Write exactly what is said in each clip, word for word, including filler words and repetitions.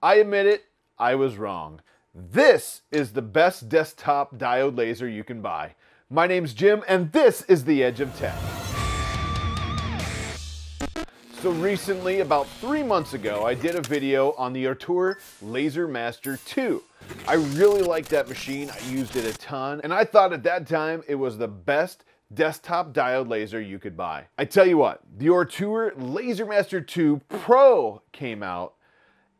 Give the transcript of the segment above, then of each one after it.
I admit it, I was wrong. This is the best desktop diode laser you can buy. My name's Jim, and this is The Edge of Tech. So recently, about three months ago, I did a video on the Ortur Laser Master two. I really liked that machine, I used it a ton, and I thought at that time it was the best desktop diode laser you could buy. I tell you what, the Ortur Laser Master two Pro came out,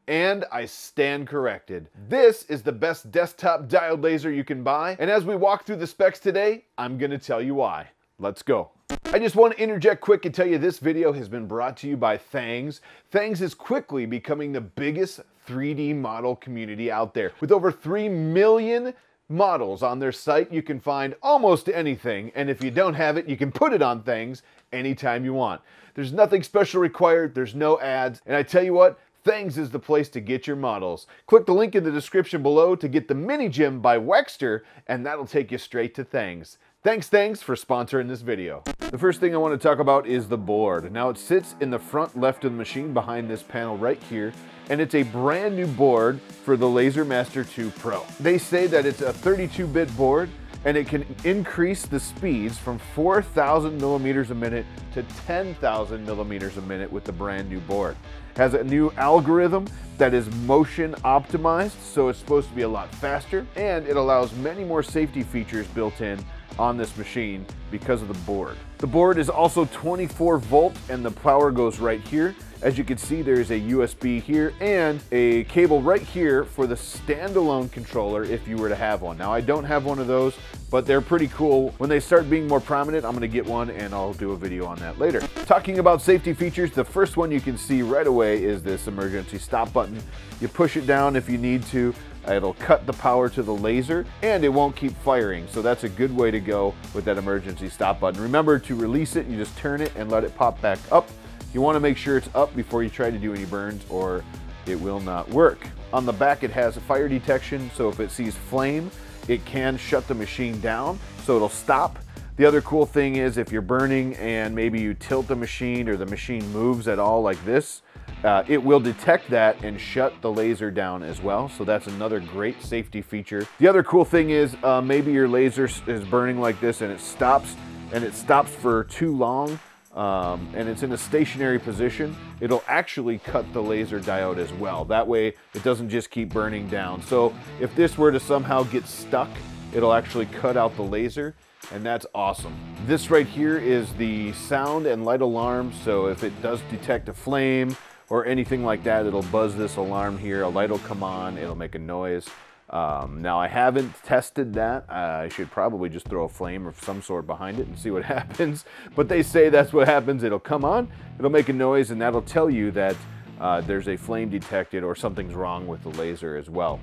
and I stand corrected. This is the best desktop diode laser you can buy, and as we walk through the specs today, I'm gonna tell you why. Let's go. I just want to interject quick and tell you this video has been brought to you by Thangs. Thangs is quickly becoming the biggest three D model community out there. With over three million models on their site, you can find almost anything, and if you don't have it, you can put it on Thangs anytime you want. There's nothing special required, there's no ads, and I tell you what, Thangs is the place to get your models. Click the link in the description below to get the Mini Gym by Wexter, and that'll take you straight to Thangs. Thanks, Thangs, for sponsoring this video. The first thing I want to talk about is the board. Now it sits in the front left of the machine behind this panel right here, and it's a brand new board for the Laser Master two Pro. They say that it's a thirty-two bit board, and it can increase the speeds from four thousand millimeters a minute to ten thousand millimeters a minute with the brand new board. It has a new algorithm that is motion optimized, so it's supposed to be a lot faster, and it allows many more safety features built in on this machine because of the board. The board is also twenty-four volt, and the power goes right here. As you can see, there is a U S B here and a cable right here for the standalone controller if you were to have one. Now I don't have one of those, but they're pretty cool. When they start being more prominent, I'm gonna get one and I'll do a video on that later. Talking about safety features, the first one you can see right away is this emergency stop button. You push it down if you need to. It'll cut the power to the laser and it won't keep firing. So that's a good way to go with that emergency stop button. Remember to release it, you just turn it and let it pop back up. You want to make sure it's up before you try to do any burns or it will not work. On the back it has a fire detection, so if it sees flame, it can shut the machine down, so it'll stop. The other cool thing is if you're burning and maybe you tilt the machine or the machine moves at all like this, Uh, it will detect that and shut the laser down as well. So that's another great safety feature. The other cool thing is uh, maybe your laser is burning like this and it stops, and it stops for too long, um, and it's in a stationary position. It'll actually cut the laser diode as well. That way it doesn't just keep burning down. So if this were to somehow get stuck, it'll actually cut out the laser, and that's awesome. This right here is the sound and light alarm. So if it does detect a flame or anything like that, it'll buzz this alarm here, a light will come on, it'll make a noise. Um, now I haven't tested that. Uh, I should probably just throw a flame of some sort behind it and see what happens. But they say that's what happens. It'll come on, it'll make a noise, and that'll tell you that uh, there's a flame detected or something's wrong with the laser as well.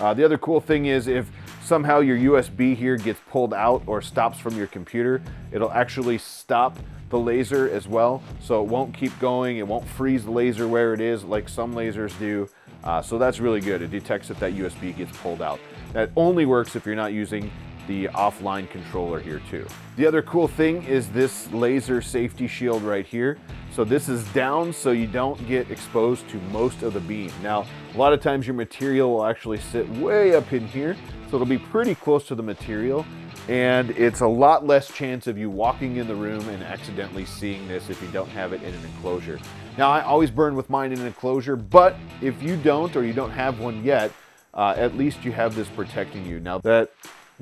Uh, the other cool thing is if somehow your U S B here gets pulled out or stops from your computer, it'll actually stop the laser as well, so it won't keep going, it won't freeze the laser where it is like some lasers do. Uh, so that's really good. It detects if that U S B gets pulled out. That only works if you're not using the offline controller here too. The other cool thing is this laser safety shield right here. So this is down so you don't get exposed to most of the beam. Now, a lot of times your material will actually sit way up in here, so it'll be pretty close to the material, and it's a lot less chance of you walking in the room and accidentally seeing this if you don't have it in an enclosure. Now, I always burn with mine in an enclosure, but if you don't or you don't have one yet, uh, at least you have this protecting you. Now, that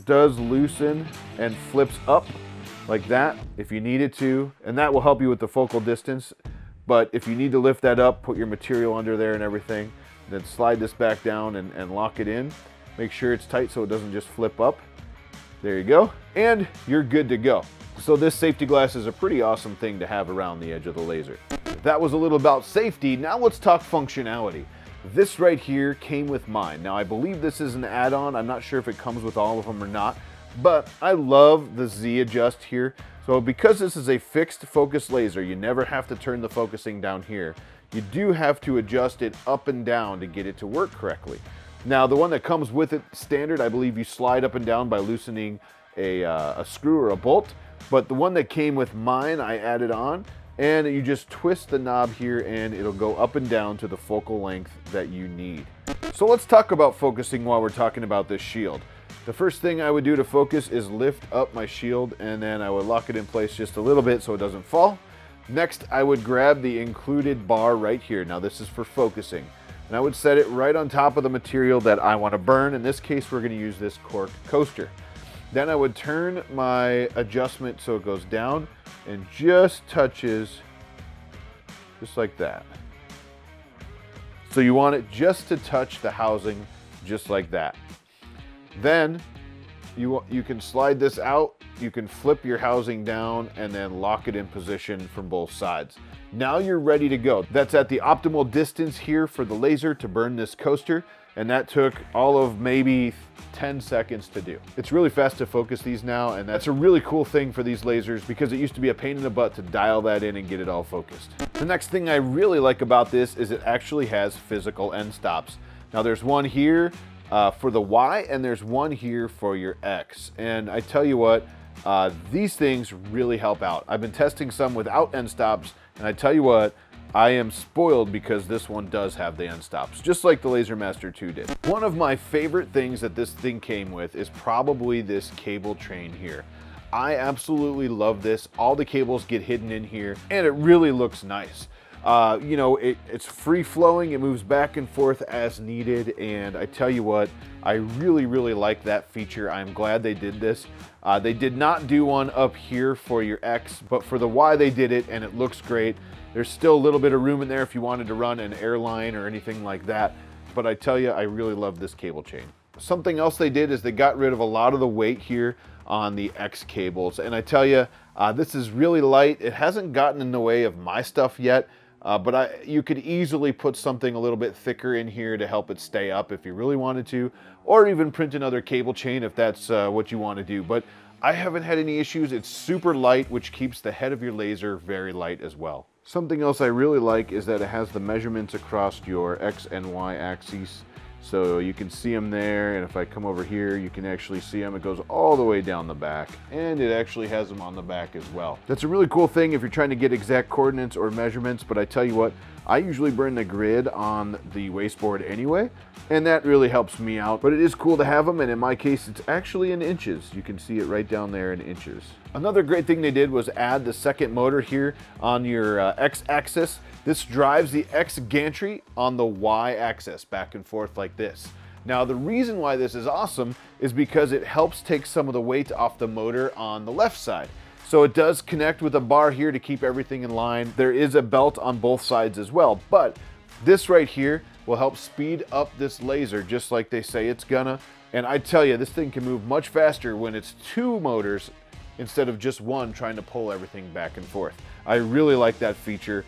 does loosen and flips up like that if you need it to, and that will help you with the focal distance. But if you need to lift that up, put your material under there and everything, then slide this back down and, and lock it in. Make sure it's tight so it doesn't just flip up. There you go, and you're good to go. So this safety glass is a pretty awesome thing to have around the edge of the laser. That was a little about safety. Now let's talk functionality. This right here came with mine. Now I believe this is an add-on. I'm not sure if it comes with all of them or not, but I love the Z adjust here. So because this is a fixed focus laser, you never have to turn the focusing down here. You do have to adjust it up and down to get it to work correctly. Now the one that comes with it standard, I believe you slide up and down by loosening a, uh, a screw or a bolt, but the one that came with mine, I added on. And you just twist the knob here and it'll go up and down to the focal length that you need. So let's talk about focusing while we're talking about this shield. The first thing I would do to focus is lift up my shield, and then I would lock it in place just a little bit so it doesn't fall. Next, I would grab the included bar right here. Now this is for focusing. And I would set it right on top of the material that I want to burn. In this case, we're going to use this cork coaster. Then I would turn my adjustment so it goes down and just touches just like that. So you want it just to touch the housing just like that. Then you, you can slide this out, you can flip your housing down and then lock it in position from both sides. Now you're ready to go. That's at the optimal distance here for the laser to burn this coaster. And that took all of maybe ten seconds to do. It's really fast to focus these now, and that's a really cool thing for these lasers because it used to be a pain in the butt to dial that in and get it all focused. The next thing I really like about this is it actually has physical end stops. Now there's one here uh, for the Y and there's one here for your X. And I tell you what, uh, these things really help out. I've been testing some without end stops, and I tell you what, I am spoiled because this one does have the end stops, just like the Laser Master two did. One of my favorite things that this thing came with is probably this cable train here. I absolutely love this. All the cables get hidden in here and it really looks nice. Uh, you know, it, it's free flowing, it moves back and forth as needed, and I tell you what, I really, really like that feature. I'm glad they did this. Uh, they did not do one up here for your X, but for the Y they did it and it looks great. There's still a little bit of room in there if you wanted to run an airline or anything like that. But I tell you, I really love this cable chain. Something else they did is they got rid of a lot of the weight here on the X cables. And I tell you, uh, this is really light. It hasn't gotten in the way of my stuff yet, uh, but I, you could easily put something a little bit thicker in here to help it stay up if you really wanted to, or even print another cable chain if that's uh, what you want to do. But I haven't had any issues. It's super light, which keeps the head of your laser very light as well. Something else I really like is that it has the measurements across your X and Y axes. So you can see them there, and if I come over here, you can actually see them. It goes all the way down the back, and it actually has them on the back as well. That's a really cool thing if you're trying to get exact coordinates or measurements, but I tell you what, I usually burn the grid on the wasteboard anyway, and that really helps me out. But it is cool to have them, and in my case, it's actually in inches. You can see it right down there in inches. Another great thing they did was add the second motor here on your uh, X axis. This drives the X gantry on the Y axis back and forth like this. Now the reason why this is awesome is because it helps take some of the weight off the motor on the left side. So it does connect with a bar here to keep everything in line. There is a belt on both sides as well, but this right here will help speed up this laser just like they say it's gonna. And I tell you, this thing can move much faster when it's two motors instead of just one trying to pull everything back and forth. I really like that feature.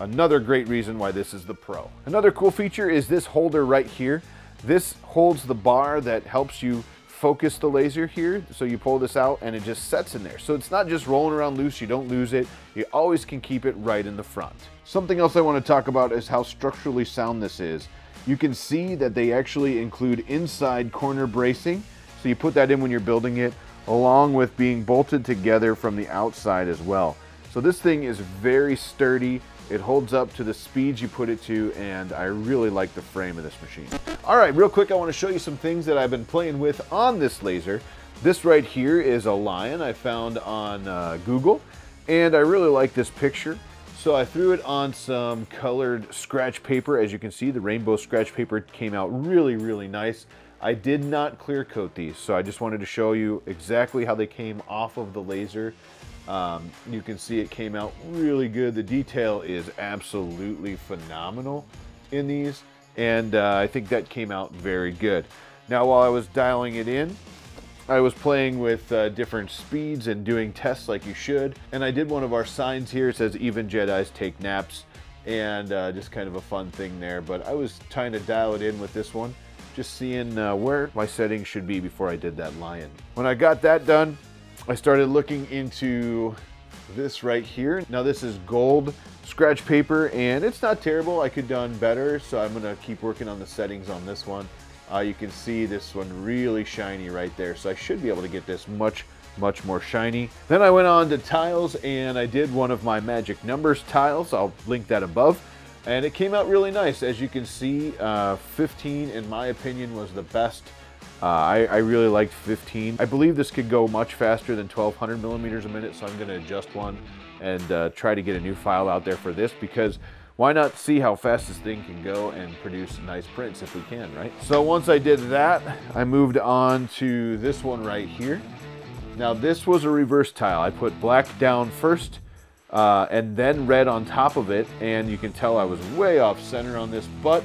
Another great reason why this is the Pro. Another cool feature is this holder right here. This holds the bar that helps you focus the laser here. So you pull this out and it just sets in there. So it's not just rolling around loose, you don't lose it. You always can keep it right in the front. Something else I want to talk about is how structurally sound this is. You can see that they actually include inside corner bracing. So you put that in when you're building it, along with being bolted together from the outside as well. So this thing is very sturdy. It holds up to the speeds you put it to, and I really like the frame of this machine. All right, real quick, I want to show you some things that I've been playing with on this laser. This right here is a lion I found on uh, Google, and I really like this picture. So I threw it on some colored scratch paper. As you can see, the rainbow scratch paper came out really, really nice. I did not clear coat these, so I just wanted to show you exactly how they came off of the laser. Um, you can see it came out really good. The detail is absolutely phenomenal in these, and uh, I think that came out very good. Now, while I was dialing it in, I was playing with uh, different speeds and doing tests like you should, and I did one of our signs here. It says, "Even Jedis take naps," and uh, just kind of a fun thing there, but I was trying to dial it in with this one, just seeing uh, where my settings should be before I did that lion. When I got that done, I started looking into this right here. Now this is gold scratch paper and it's not terrible. I could have done better, so I'm gonna keep working on the settings on this one. Uh, you can see this one really shiny right there, so I should be able to get this much much more shiny. Then I went on to tiles and I did one of my magic numbers tiles. I'll link that above. And it came out really nice. As you can see, uh, fifteen, in my opinion, was the best. Uh, I, I really liked fifteen. I believe this could go much faster than twelve hundred millimeters a minute, so I'm gonna adjust one and uh, try to get a new file out there for this, because why not see how fast this thing can go and produce nice prints if we can, right? So once I did that, I moved on to this one right here. Now this was a reverse tile. I put black down first uh, and then red on top of it, and you can tell I was way off center on this, but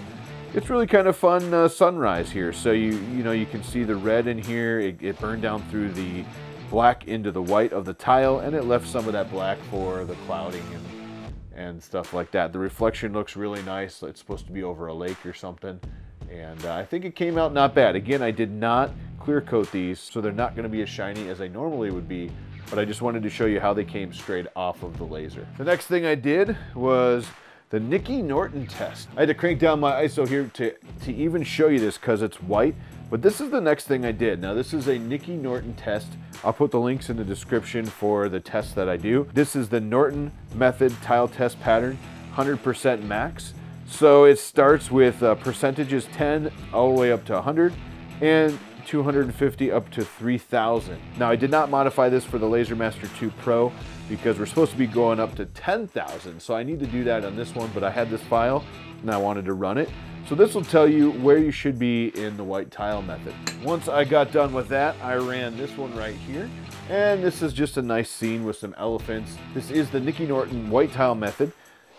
it's really kind of fun uh, sunrise here. So you you know, you can see the red in here. It, it burned down through the black into the white of the tile, and it left some of that black for the clouding and, and stuff like that. The reflection looks really nice. It's supposed to be over a lake or something. And uh, I think it came out not bad. Again, I did not clear coat these, so they're not gonna be as shiny as I normally would be, but I just wanted to show you how they came straight off of the laser. The next thing I did was the Nicky Norton test. I had to crank down my I S O here to, to even show you this because it's white, but this is the next thing I did. Now this is a Nicky Norton test. I'll put the links in the description for the tests that I do. This is the Norton method tile test pattern, one hundred percent max. So it starts with uh, percentages ten all the way up to one hundred and two hundred fifty up to three thousand. Now I did not modify this for the Laser Master two Pro because we're supposed to be going up to ten thousand. So I need to do that on this one, but I had this file and I wanted to run it. So this will tell you where you should be in the white tile method. Once I got done with that, I ran this one right here. And this is just a nice scene with some elephants. This is the Nicky Norton white tile method.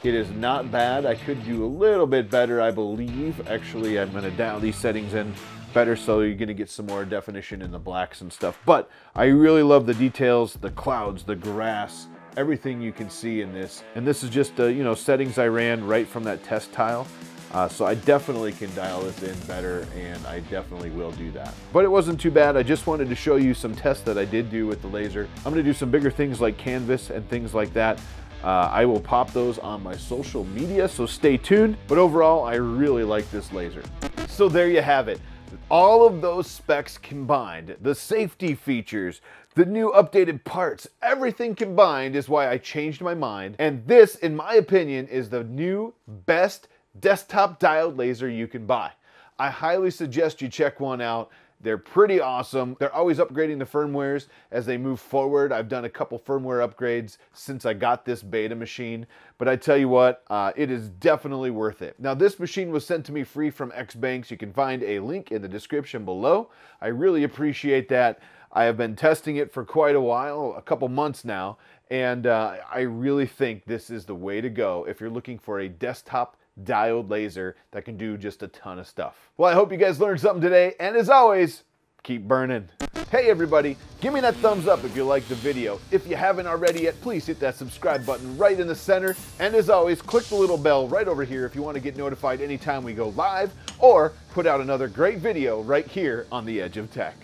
It is not bad. I could do a little bit better, I believe. Actually, I'm gonna dial these settings in better, so you're gonna get some more definition in the blacks and stuff. But I really love the details, the clouds, the grass, everything you can see in this. And this is just uh, you know, settings I ran right from that test tile. Uh, so I definitely can dial this in better, and I definitely will do that. But it wasn't too bad. I just wanted to show you some tests that I did do with the laser. I'm gonna do some bigger things like canvas and things like that. Uh, I will pop those on my social media, so stay tuned. But overall, I really like this laser. So there you have it. All of those specs combined, the safety features, the new updated parts, everything combined is why I changed my mind. And this, in my opinion, is the new best desktop diode laser you can buy. I highly suggest you check one out. They're pretty awesome. They're always upgrading the firmwares as they move forward. I've done a couple firmware upgrades since I got this beta machine, but I tell you what, uh, it is definitely worth it. Now this machine was sent to me free from ZBanx. You can find a link in the description below. I really appreciate that. I have been testing it for quite a while, a couple months now, and uh, I really think this is the way to go if you're looking for a desktop diode laser that can do just a ton of stuff. Well, I hope you guys learned something today, and as always, keep burning. Hey everybody, give me that thumbs up if you liked the video. If you haven't already yet, please hit that subscribe button right in the center, and as always, click the little bell right over here if you want to get notified anytime we go live or put out another great video right here on The Edge of Tech.